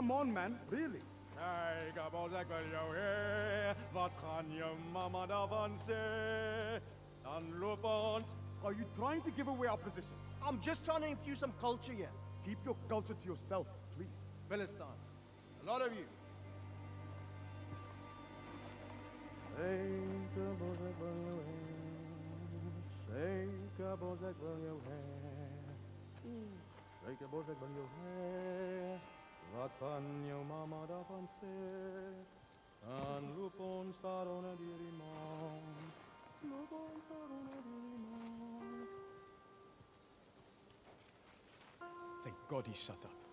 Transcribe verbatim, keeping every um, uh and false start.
Come on, man, really. Ik heb al zeg wel jou heen, wat gaan je mama daarvan zeggen? Dan loop ons. Are you trying to give away our position? I'm just trying to infuse some culture here. Keep your culture to yourself, please. Philistines, a lot of you. Wat van jouw mama daarvan zegt, dan loop ons daaronder die rieman. Loop ons daaronder die rieman. Thank God he shut up.